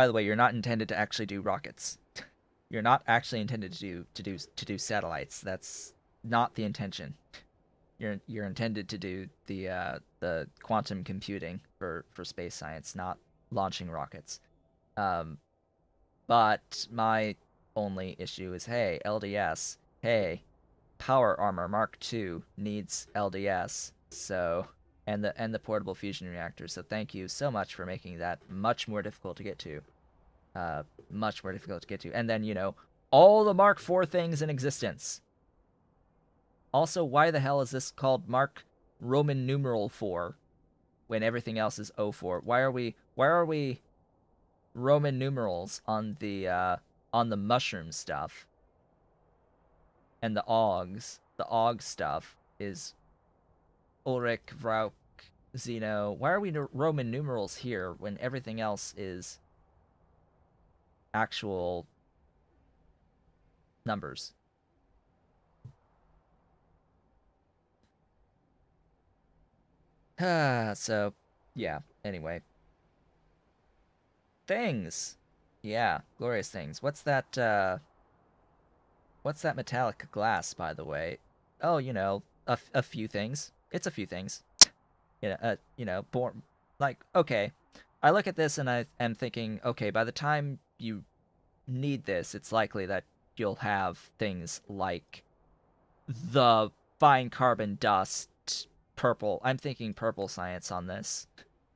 By the way, you're not intended to actually do rockets. You're not actually intended to do satellites. That's not the intention. You're intended to do the quantum computing for space science, not launching rockets. But my only issue is, hey, LDS, hey, Power Armor Mark II needs LDS, so and the portable fusion reactor. So thank you so much for making that much more difficult to get to. Much more difficult to get to. And then, you know, all the Mark IV things in existence. Also, why the hell is this called Mark Roman numeral 4 when everything else is 04? Why are we Roman numerals on the mushroom stuff? And the Augs, the Aug stuff is Ulrich, Vrauk, Zeno. Why are we Roman numerals here when everything else is actual numbers? So, yeah, anyway. Things! Yeah, glorious things. What's that metallic glass, by the way? Oh, you know, a few things. It's a few things. You know, born... Like, okay, I look at this and I am thinking, okay, by the time you need this, it's likely that you'll have things like the fine carbon dust, purple. I'm thinking purple science on this,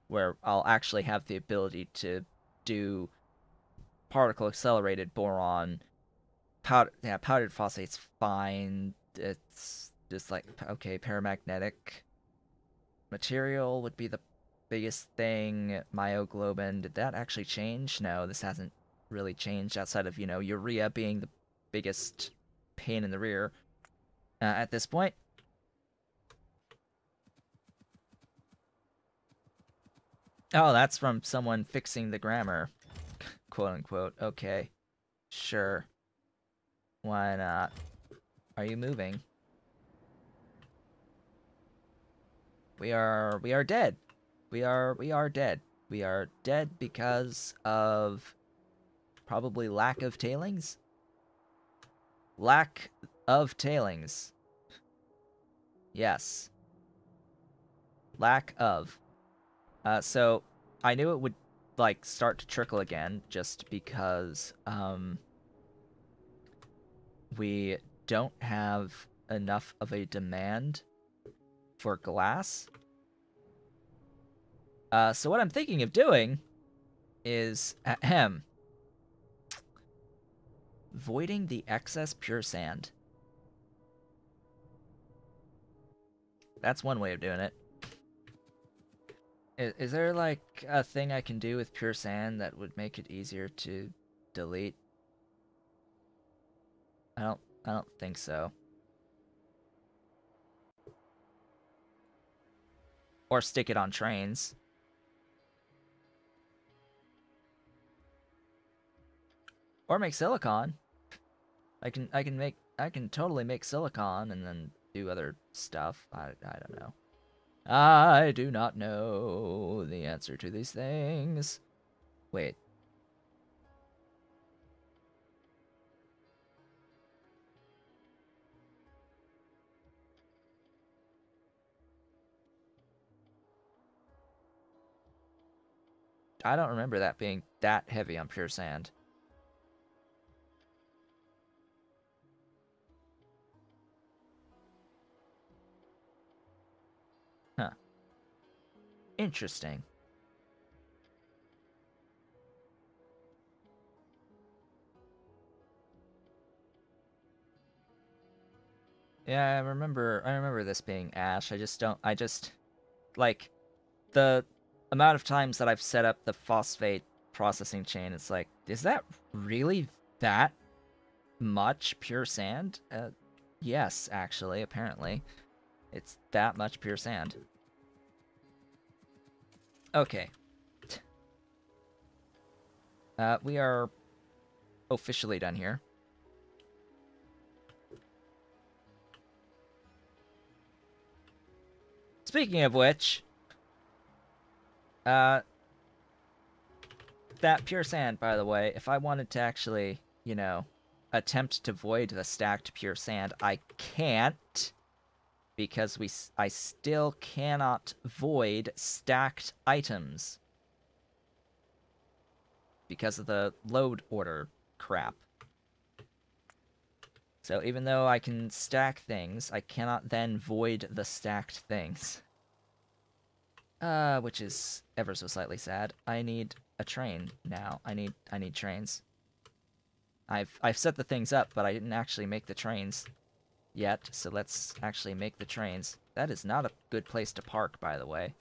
where I'll actually have the ability to do particle accelerated boron... Powder, yeah, powdered phosphate's fine. It's just like, okay, paramagnetic material would be the biggest thing. Myoglobin, did that actually change? No, this hasn't really changed outside of, you know, urea being the biggest pain in the rear at this point. Oh, that's from someone fixing the grammar, quote unquote. Okay, sure. Why not? Are you moving? We are dead. We are dead. We are dead because of probably lack of tailings. Lack of tailings. Yes. Lack of. So I knew it would like start to trickle again just because we don't have enough of a demand for glass. So what I'm thinking of doing is, ahem, voiding the excess pure sand. That's one way of doing it. Is there like a thing I can do with pure sand that would make it easier to delete? I don't think so. Or stick it on trains. Or make silicon. I can totally make silicon and then do other stuff. I don't know. I do not know the answer to these things. Wait. I don't remember that being that heavy on pure sand. Huh. Interesting. Yeah, I remember this being ash. I just like the amount of times that I've set up the phosphate processing chain, it's like, is that really that much pure sand? Yes, actually, apparently. It's that much pure sand. Okay. We are officially done here. Speaking of which... that pure sand, by the way, if I wanted to actually, you know, attempt to void the stacked pure sand, I can't. Because I still cannot void stacked items. Because of the load order crap. So even though I can stack things, I cannot then void the stacked things. Which is ever so slightly sad. I need a train now. I need trains. I've set the things up, but I didn't actually make the trains yet, so let's actually make the trains. That is not a good place to park, by the way.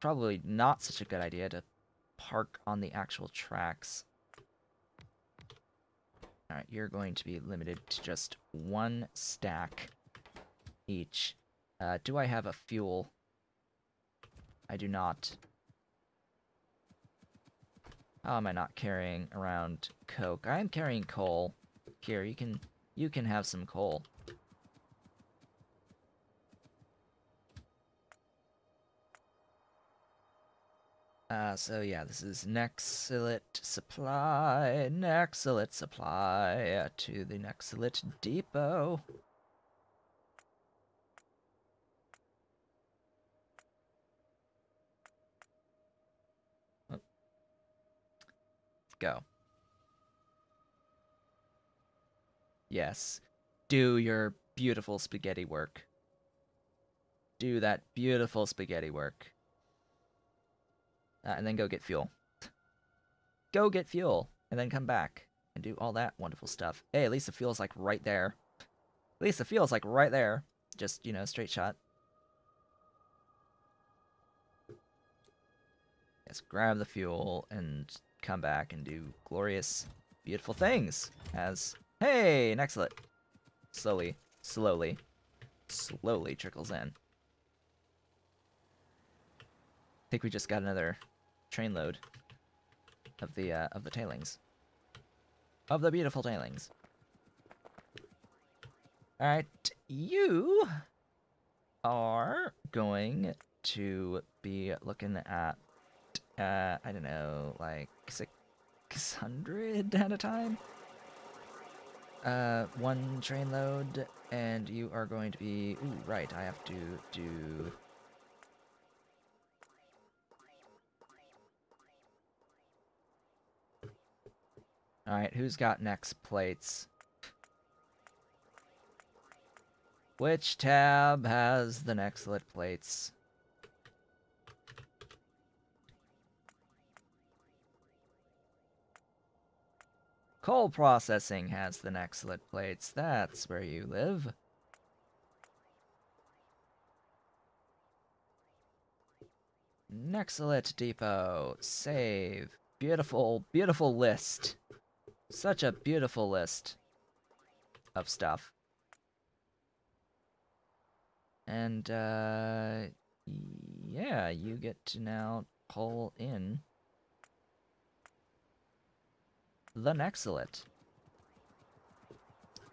Probably not such a good idea to park on the actual tracks. Alright, you're going to be limited to just one stack each. Do I have a fuel? I do not. How am I not carrying around coke? I am carrying coal. Here, you can have some coal. So yeah, this is Nexelit supply. Nexelit supply to the Nexelit depot. Go. Yes. Do your beautiful spaghetti work. Do that beautiful spaghetti work. And then go get fuel. Go get fuel, and then come back and do all that wonderful stuff. Hey, at least the fuel's like right there. At least the fuel's like right there. Just, you know, straight shot. Yes, grab the fuel and come back and do glorious, beautiful things as, hey, Nexelit. Slowly trickles in. I think we just got another train load of the tailings. Of the beautiful tailings. Alright, you are going to be looking at I don't know, like 600 at a time? One train load, and you are going to be... Ooh, right, I have to do... Alright, who's got next plates? Which tab has the next lit plates? Coal processing has the Nexelit plates. That's where you live. Nexelit depot. Save. Beautiful, beautiful list. Such a beautiful list of stuff. And, yeah, you get to now pull in the Nexelit.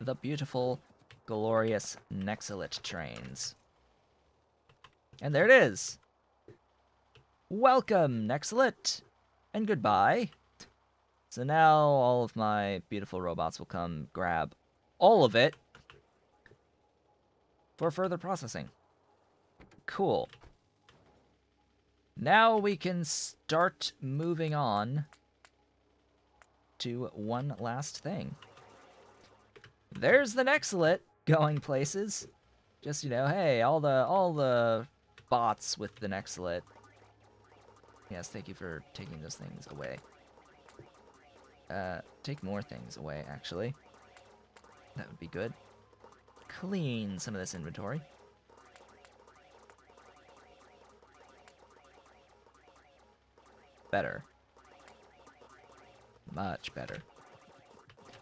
The beautiful, glorious Nexelit trains. And there it is! Welcome, Nexelit! And goodbye! So now all of my beautiful robots will come grab all of it for further processing. Cool. Now we can start moving on to one last thing. There's the Nexelit going places. Just, you know, hey, all the bots with the Nexelit. Yes, thank you for taking those things away. Take more things away, actually. That would be good. Clean some of this inventory. Better. Much better.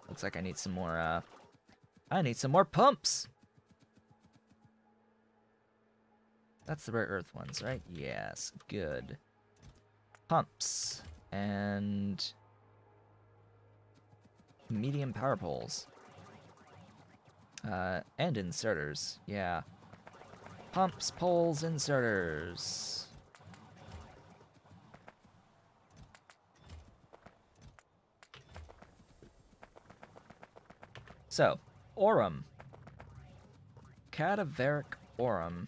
Looks like I need some more, pumps! That's the rare earth ones, right? Yes, good. Pumps. And... medium power poles. And inserters, yeah. Pumps, poles, inserters. So, Arum. Cadaveric Arum.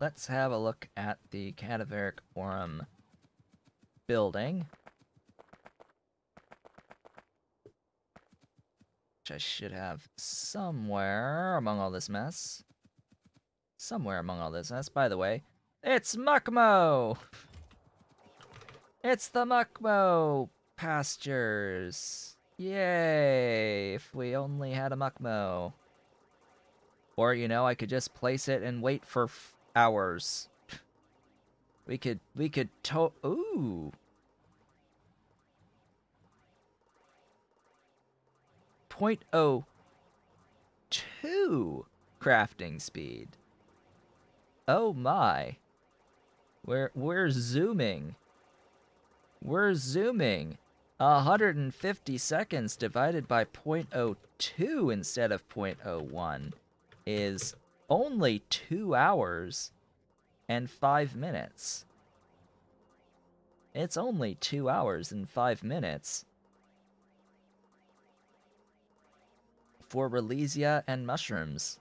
Let's have a look at the Cadaveric Arum building. Which I should have somewhere among all this mess. Somewhere among all this mess. By the way, it's Moukmo! It's the Moukmo pastures. Yay! If we only had a Moukmo. Or, you know, I could just place it and wait for hours. We could ooh! 0.02 crafting speed. Oh my. We're zooming. We're zooming. 150 seconds divided by 0.02 instead of 0.01 is only 2 hours and 5 minutes. It's only 2 hours and 5 minutes for Relesia and mushrooms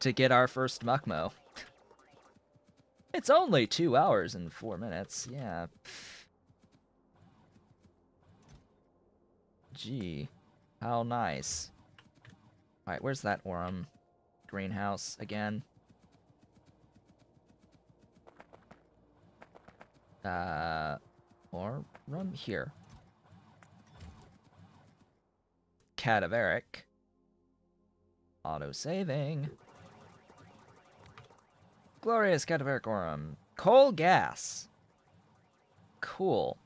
to get our first Moukmo. It's only 2 hours and 4 minutes. Yeah. Gee, how nice. Alright, where's that Arum greenhouse again? Arum here. Cadaveric. Auto-saving. Glorious Cadaveric Arum. Coal gas. Cool.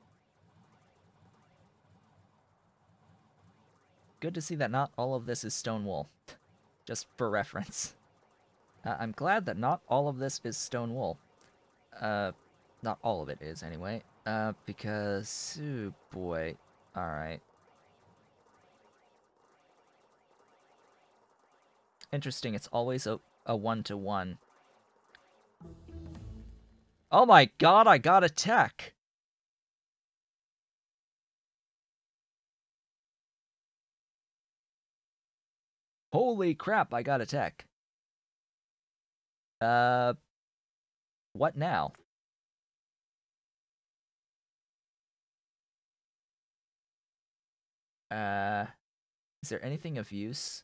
Good to see that not all of this is stone wool. Just for reference. I'm glad that not all of this is stone wool. Not all of it is, anyway. Because... oh boy. Alright. Interesting, it's always a one-to-one. Oh my god, I got a tech! Holy crap, I got a tech. What now? Is there anything of use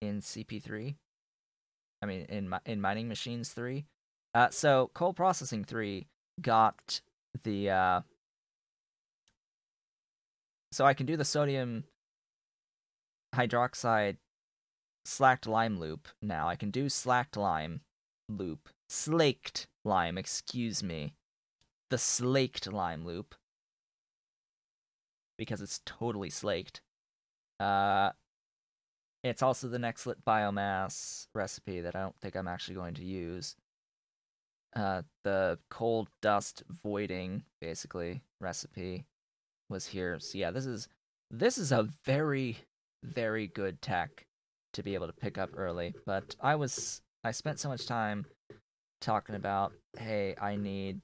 in CP3? I mean, in Mining Machines 3? So, Coal Processing 3 got the, so I can do the sodium hydroxide slacked lime loop now. I can do slacked lime loop. Slaked lime, excuse me. The slaked lime loop. Because it's totally slaked. It's also the Nexelit biomass recipe that I don't think I'm actually going to use. The coal dust voiding, basically, recipe was here. So yeah, this is a very, very good tech to be able to pick up early, but I spent so much time talking about, hey, I need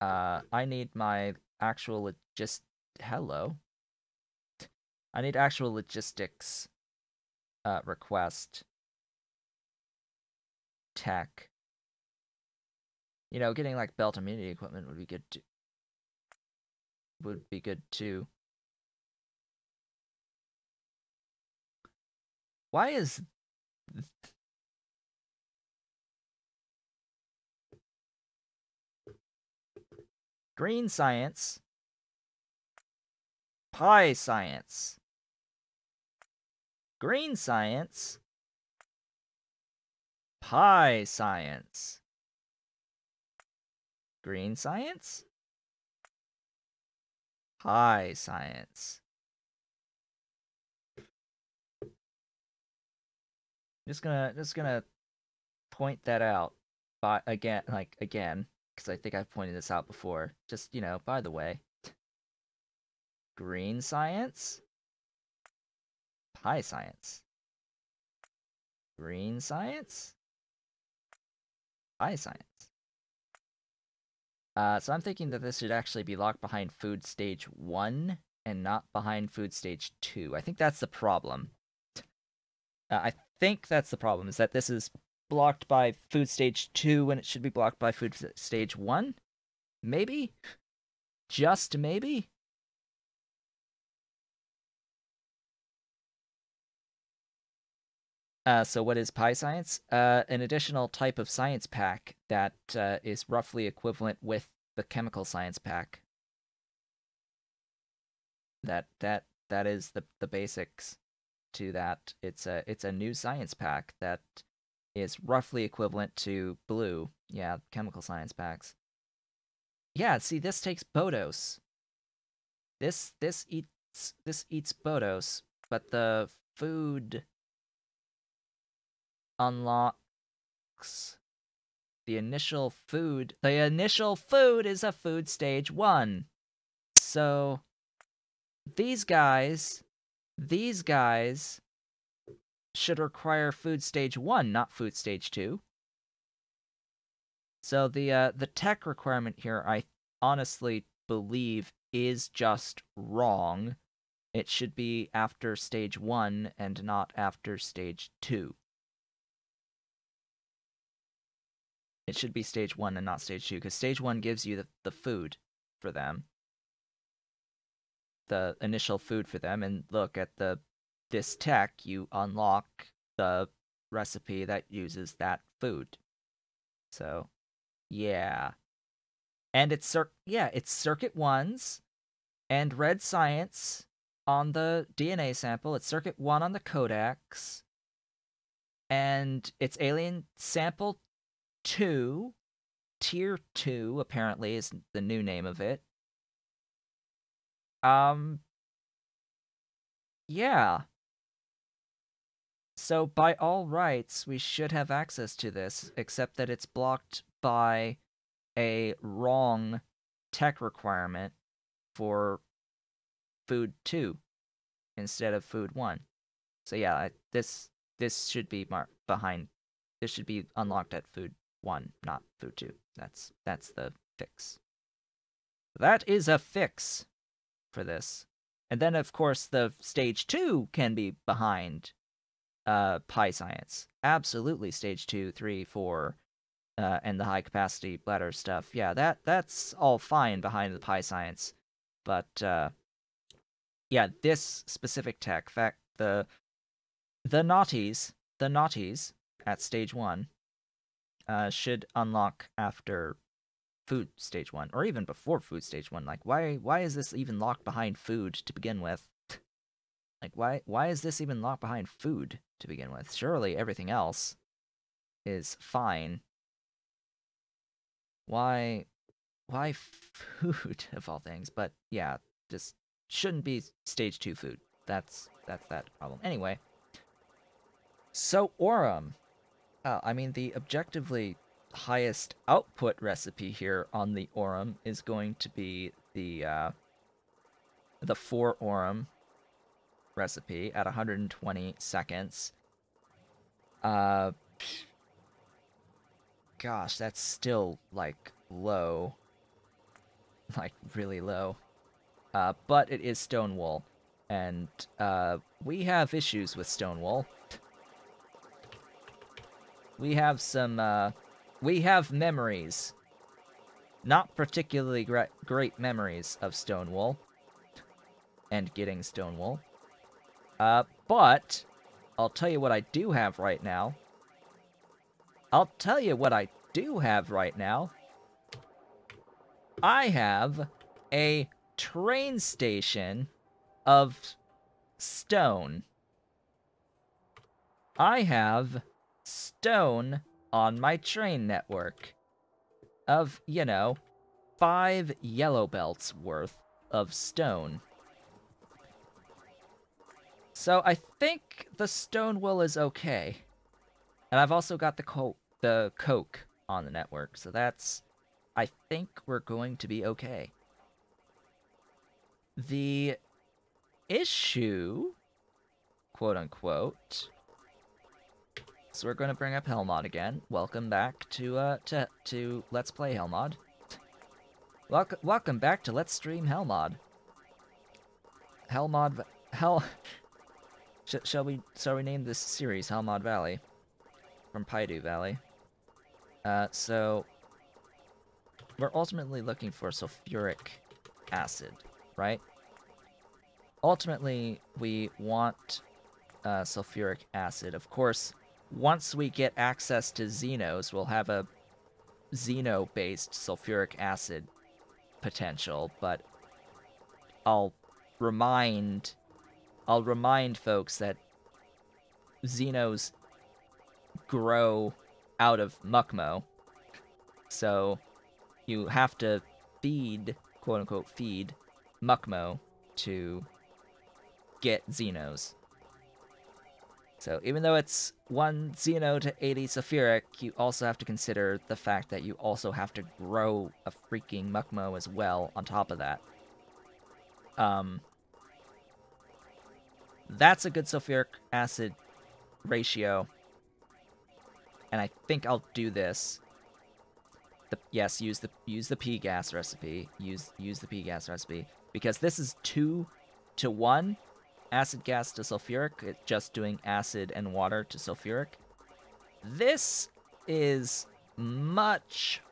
my actual logistics request tech. You know, getting like belt immunity equipment would be good too. Why is... green science? Pie science. Green science. Pie science. Green science. Pie science. Just gonna point that out, but again, because I think I've pointed this out before. Just, you know, by the way, green science, pie science, green science, pie science, So I'm thinking that this should actually be locked behind food stage 1 and not behind food stage 2. I think that's the problem. Is that this is blocked by food stage 2 when it should be blocked by food stage 1? Maybe? Just maybe? So what is Pi Science? An additional type of science pack that is roughly equivalent with the chemical science pack. That is the basics to that. It's a new science pack that is roughly equivalent to blue. Yeah, chemical science packs. Yeah, see, this takes Bodos. This eats Bodos, but the food unlocks the initial food. The initial food is a food stage 1. So these guys should require food stage 1, not food stage 2. So the tech requirement here, I honestly believe, is just wrong. It should be after stage 1 and not after stage 2. It should be stage 1 and not stage 2, because stage 1 gives you the food for them. The initial food for them, and look at this tech, you unlock the recipe that uses that food. So, yeah. And it's circuit 1s and red science on the DNA sample. It's circuit 1 on the codex. And it's alien sample 2, tier 2 apparently is the new name of it. Yeah. So by all rights, we should have access to this, except that it's blocked by a wrong tech requirement for food 2 instead of food 1. So yeah, this should be marked behind. This should be unlocked at food 1, not food 2. That's the fix. That is a fix for this. And then of course the stage 2 can be behind Pi Science. Absolutely, stage 2, 3, 4 and the high capacity bladder stuff. Yeah, that's all fine behind the Pi Science. But yeah, this specific tech, in fact, the naughties at stage 1 should unlock after food stage 1, or even before food stage 1. Like, why is this even locked behind food to begin with? Like, why is this even locked behind food to begin with? Surely everything else is fine. Why food of all things? But yeah, just shouldn't be stage 2 food. That's that problem. Anyway, so Aurum, I mean, the objectively highest output recipe here on the Aurum is going to be the 4 Aurum recipe at 120 seconds. Gosh, that's still like low, like really low. But it is stone wool, and we have issues with stone wool. We have some we have memories. Not particularly great memories of stone wool and getting stone wool. But I'll tell you what I do have right now. I have a train station of stone. I have stone on my train network of, you know, 5 yellow belts worth of stone. So I think the stone wool is okay. And I've also got the coke on the network, so that's, I think we're going to be okay. The issue, quote unquote, so we're going to bring up Helmod again. Welcome back to Let's Play Helmod. Welcome back to Let's Stream Helmod. Shall we name this series Helmod Valley? From Paidu Valley. So we're ultimately looking for sulfuric acid, right? Ultimately, we want sulfuric acid. Of course, once we get access to xenos, we'll have a xeno-based sulfuric acid potential, but I'll remind folks that xenos grow out of Moukmo, so you have to feed, quote-unquote, feed Moukmo to get xenos. So even though it's 1 xeno to 80 sulfuric, you also have to consider the fact that you also have to grow a freaking Moukmo as well on top of that. That's a good sulfuric acid ratio. And I think I'll do this. Yes, use the pea gas recipe. Use the pea gas recipe, because this is 2-to-1 acid gas to sulfuric. It's just doing acid and water to sulfuric. This is much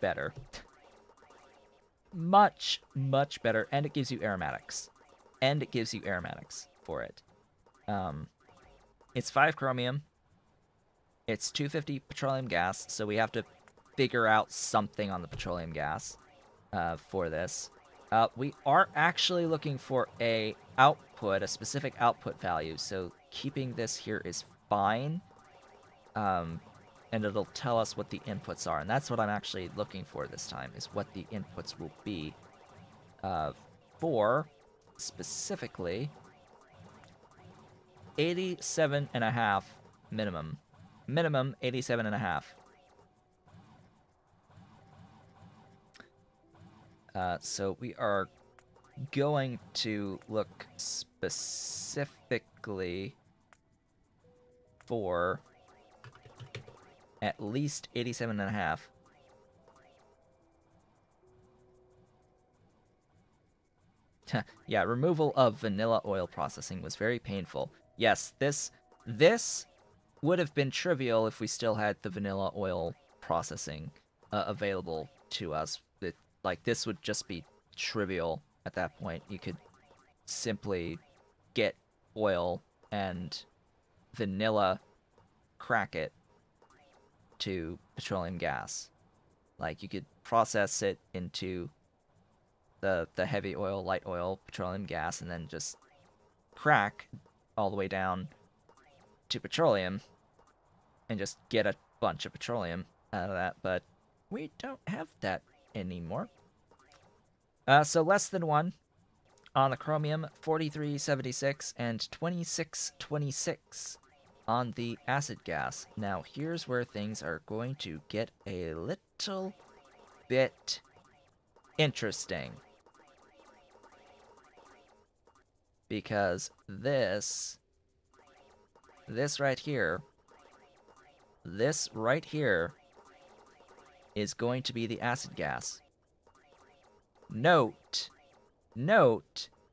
better. much better, and it gives you aromatics. For it. It's 5 chromium. It's 250 petroleum gas, so we have to figure out something on the petroleum gas for this. We are actually looking for a output, a specific output value, so keeping this here is fine. And it'll tell us what the inputs are, and that's what I'm actually looking for this time, is what the inputs will be for, specifically, 87.5 minimum. Minimum 87.5. So we are going to look specifically for at least 87.5. Yeah, removal of vanilla oil processing was very painful. Yes, this would have been trivial if we still had the vanilla oil processing available to us. Like, this would just be trivial at that point. You could simply get oil and vanilla crack it to petroleum gas. Like, you could process it into the heavy oil, light oil, petroleum gas, and then just crack all the way down to petroleum, and just get a bunch of petroleum out of that, but we don't have that anymore. So less than 1 on the chromium, 43.76, and 26.26 on the acid gas. Now here's where things are going to get a little bit interesting, because this right here is going to be the acid gas. Note,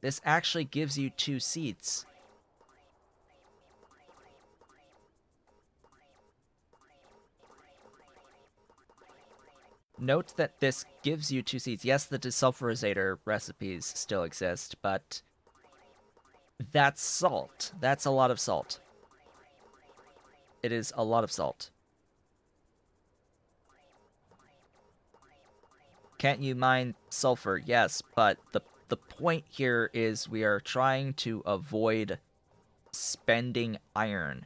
this actually gives you 2 seats. Note that this gives you 2 seats. Yes, the desulfurizator recipes still exist, but that's salt. That's a lot of salt. It is a lot of salt. Can't you mine sulfur? Yes, but the point here is we are trying to avoid spending iron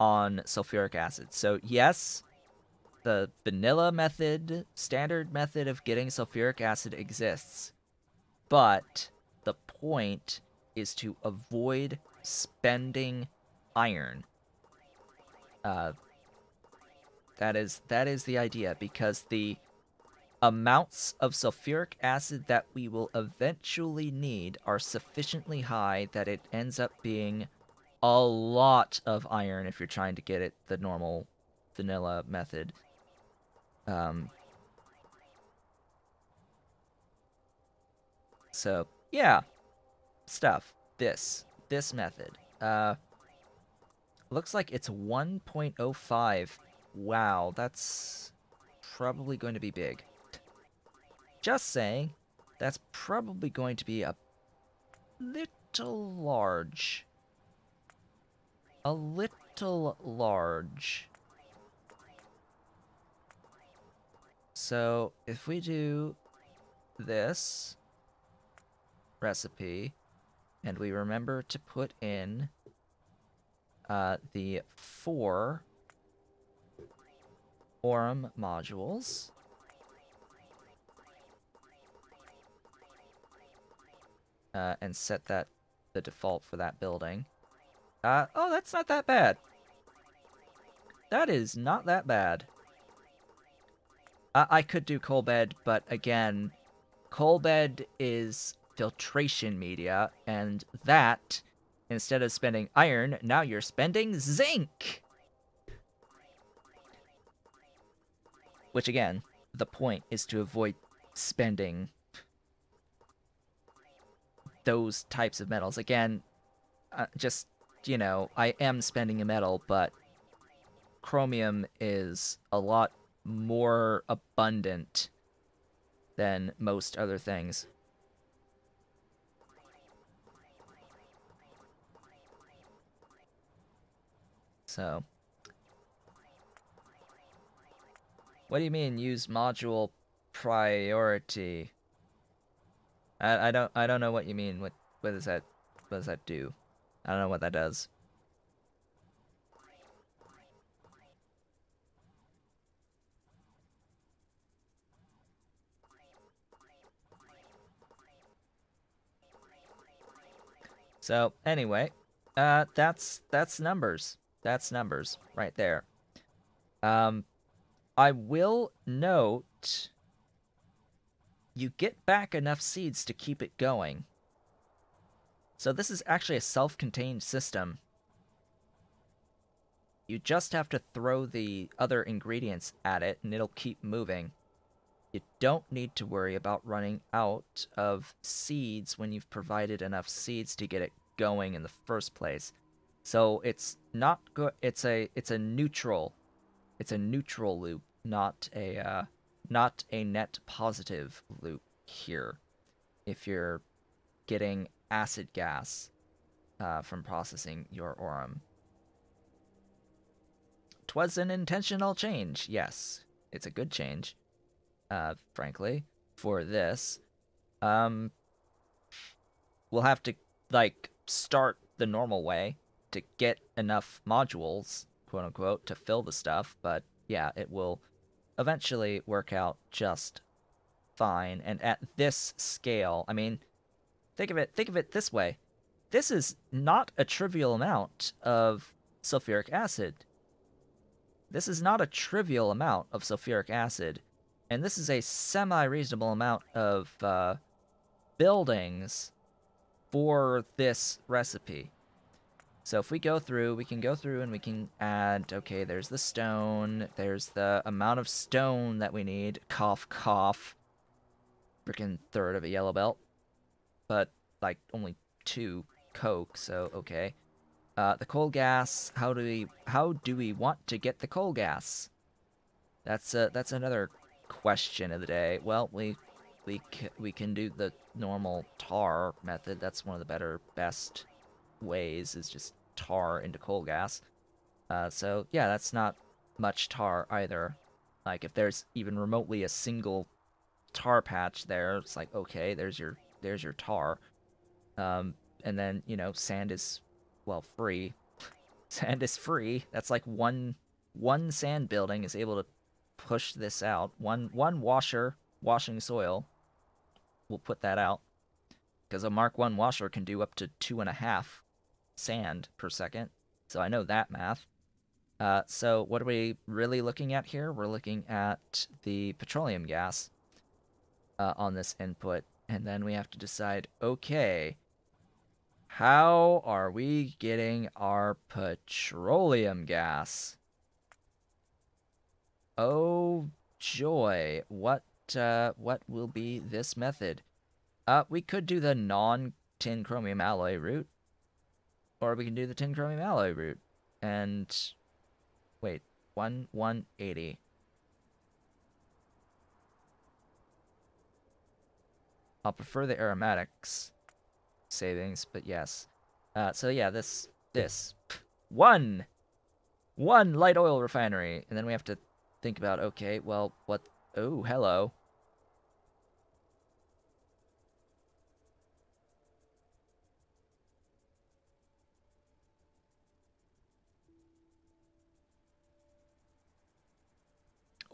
on sulfuric acid. So yes, the vanilla method, standard method of getting sulfuric acid exists, but the point is to avoid spending iron. That is the idea, because the amounts of sulfuric acid that we will eventually need are sufficiently high that it ends up being a lot of iron if you're trying to get it the normal vanilla method. So, yeah. Stuff. This method. Looks like it's 1.05. Wow, that's probably going to be big. Just saying, that's probably going to be a little large. A little large. So, if we do this recipe, and we remember to put in the 4 Aurum modules. And set that the default for that building. Oh, that's not that bad. That is not that bad. I could do coal bed, but again, coal bed is filtration media, and that, instead of spending iron, now you're spending zinc! Which again, the point is to avoid spending those types of metals. Again, just, you know, I am spending a metal, but chromium is a lot more abundant than most other things. So, what do you mean use module priority? I don't know what you mean. What does that do? I don't know what that does. So anyway, that's numbers. That's numbers right there. I will note you get back enough seeds to keep it going. So this is actually a self-contained system. You just have to throw the other ingredients at it and it'll keep moving. You don't need to worry about running out of seeds when you've provided enough seeds to get it going in the first place. So it's not good. It's a neutral loop, not a net positive loop here. If you're getting acid gas from processing your Aurum, 'twas an intentional change. Yes, it's a good change, frankly. For this, we'll have to like start the normal way to get enough modules, quote-unquote, to fill the stuff, but yeah, it will eventually work out just fine. And at this scale, I mean, think of it this way. This is not a trivial amount of sulfuric acid. This is not a trivial amount of sulfuric acid, and this is a semi-reasonable amount of buildings for this recipe. So if we go through, we can go through and we can add, okay, there's the stone, there's the amount of stone that we need, cough, cough, freaking third of a yellow belt, but like only 2 coke, so okay. The coal gas, how do we want to get the coal gas? That's another question of the day. Well, we can do the normal tar method. That's one of the best ways, is just tar into coal gas. So yeah, that's not much tar either. Like if there's even remotely a single tar patch there, it's like, okay, there's your tar. And then, you know, sand is, well, free. Sand is free. That's like one sand building is able to push this out. One washer washing soil will put that out, because a Mark 1 washer can do up to 2.5 sand per second, so I know that math. So what are we really looking at here? We're looking at the petroleum gas on this input, and then we have to decide, okay, how are we getting our petroleum gas? Oh joy, what will be this method? We could do the non-tin chromium alloy route. Or we can do the tin chromium alloy route. And... wait. 1,180. I'll prefer the aromatics savings, but yes. So yeah, this. One light oil refinery. And then we have to think about, okay, well, what... oh, hello.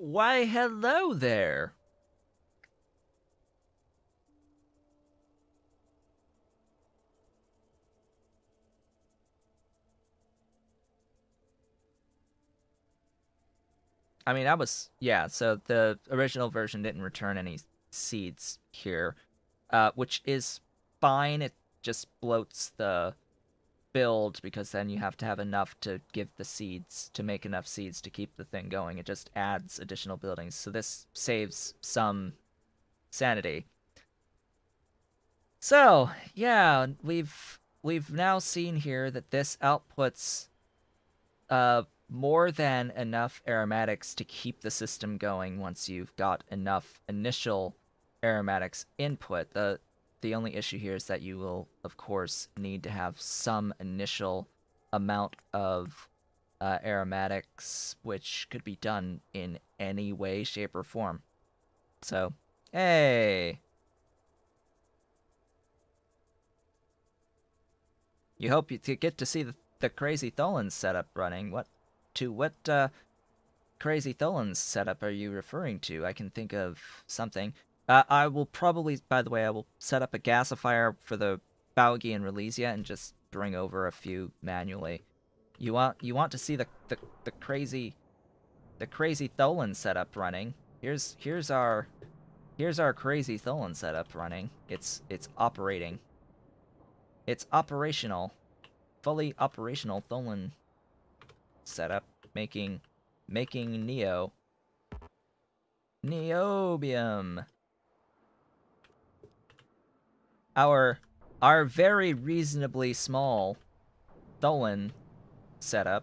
Why, hello there. I mean, yeah, so the original version didn't return any seeds here, which is fine. It just bloats the build because then you have to have enough to give the seeds, to make enough seeds to keep the thing going. It just adds additional buildings, so this saves some sanity. So yeah, we've now seen here that this outputs more than enough aromatics to keep the system going once you've got enough initial aromatics input. The only issue here is that you will, of course, need to have some initial amount of aromatics, which could be done in any way, shape, or form. So, hey! You hope you get to see the crazy Tholin setup running. What crazy Tholin setup are you referring to? I can think of something. I will probably, by the way, I will set up a gasifier for the Baugi and Relesia and just bring over a few manually. You want to see the crazy Tholin setup running? Here's our crazy Tholin setup running. It's operating. It's operational, fully operational Tholin setup, making Neobium. Our very reasonably small Tholin setup,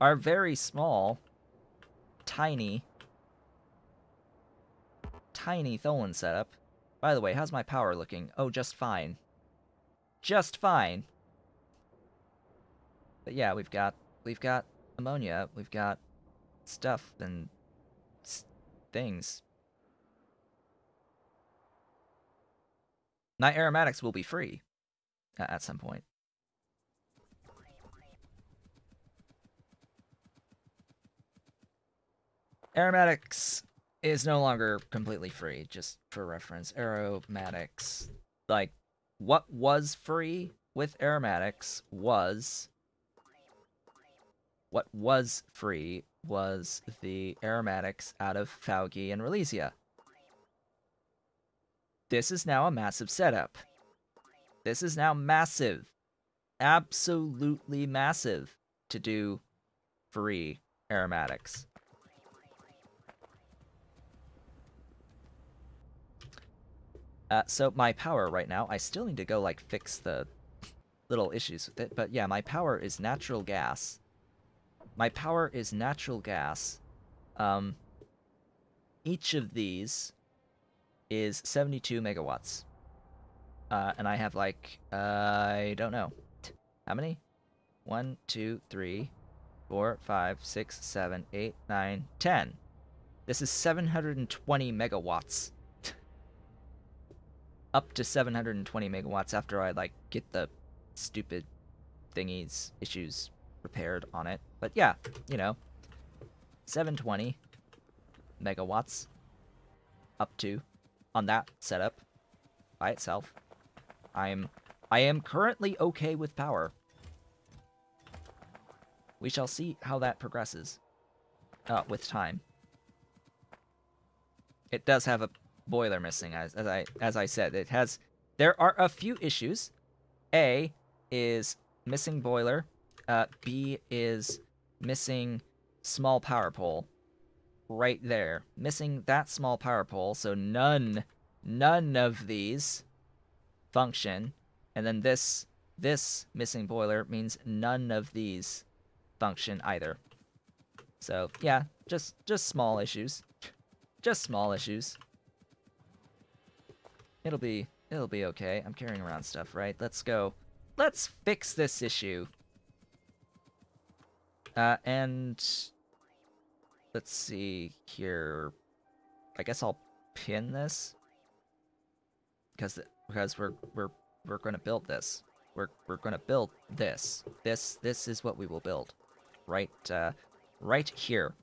our very small, tiny Tholin setup. By the way, how's my power looking? Oh, just fine. Just fine. But yeah, we've got ammonia, we've got stuff and things. My aromatics will be free at some point. Aromatics is no longer completely free, just for reference. Aromatics, like, what was free with aromatics was... what was free was the aromatics out of Baugi and Relesia. This is now a massive setup. This is now massive. Absolutely massive to do free aromatics. So my power right now, I still need to go like fix the little issues with it, but yeah, my power is natural gas. My power is natural gas. Each of these is 72 megawatts. And I have like, I don't know. How many? 1, 2, 3, 4, 5, 6, 7, 8, 9, 10. This is 720 megawatts. Up to 720 megawatts after I like get the stupid thingies, issues repaired on it. But yeah, you know, 720 megawatts up to on that setup by itself. I am currently okay with power. We shall see how that progresses with time. It does have a boiler missing, as I said. It has, there are a few issues. A is missing boiler. B is missing small power pole. Right there, missing that small power pole, so none of these function. And then this missing boiler means none of these function either. So yeah, just small issues. Just small issues. It'll be okay. I'm carrying around stuff, right? Let's go. Let's fix this issue. And let's see here. I guess I'll pin this because we're going to build this. We're going to build this. This is what we will build. Right here.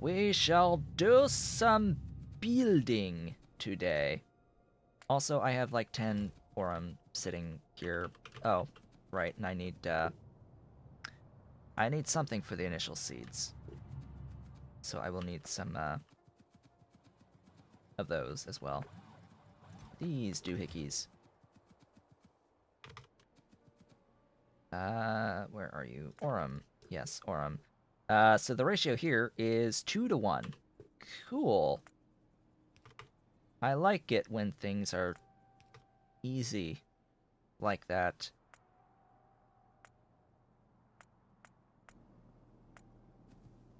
We shall do some building today. Also, I have like 10 Aurum sitting here. Oh, right, and I need something for the initial seeds. So I will need some of those as well. These doohickeys. Where are you? Aurum. Yes, Aurum. So the ratio here is 2 to 1. Cool. I like it when things are easy like that.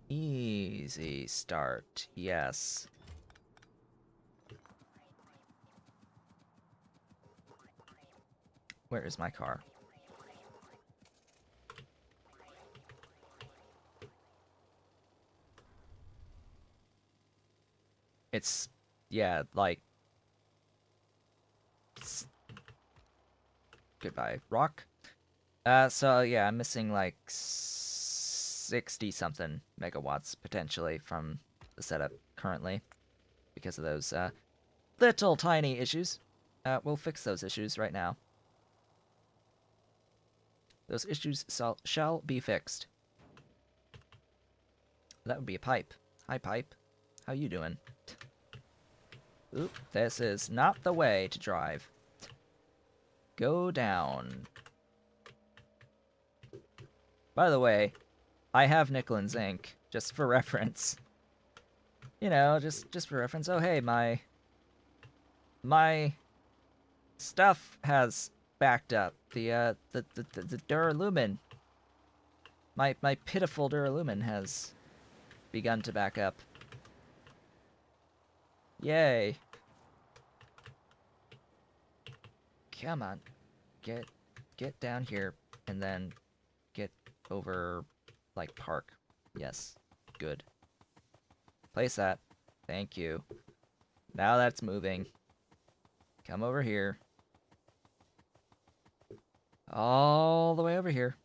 Easy start, yes. Where is my car? It's, yeah, like... It's... Goodbye, rock. So yeah, I'm missing like 60-something megawatts, potentially, from the setup currently. Because of those, little tiny issues. We'll fix those issues right now. Those issues shall be fixed. That would be a pipe. Hi, pipe. How you doing? Oop, this is not the way to drive. Go down. By the way, I have nickel and zinc, just for reference. You know, just for reference. Oh hey, my stuff has backed up. The Duralumin. My pitiful Duralumin has begun to back up. Yay. Come on. Get down here and then get over like park. Yes. Good. Place that. Thank you. Now that's moving. Come over here. All the way over here.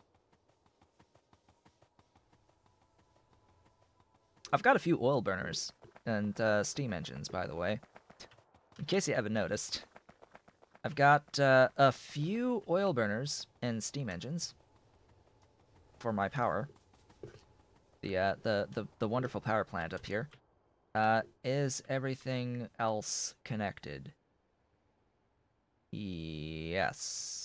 I've got a few oil burners. And steam engines, by the way. In case you haven't noticed, I've got a few oil burners and steam engines for my power. The wonderful power plant up here. Is everything else connected? Yes.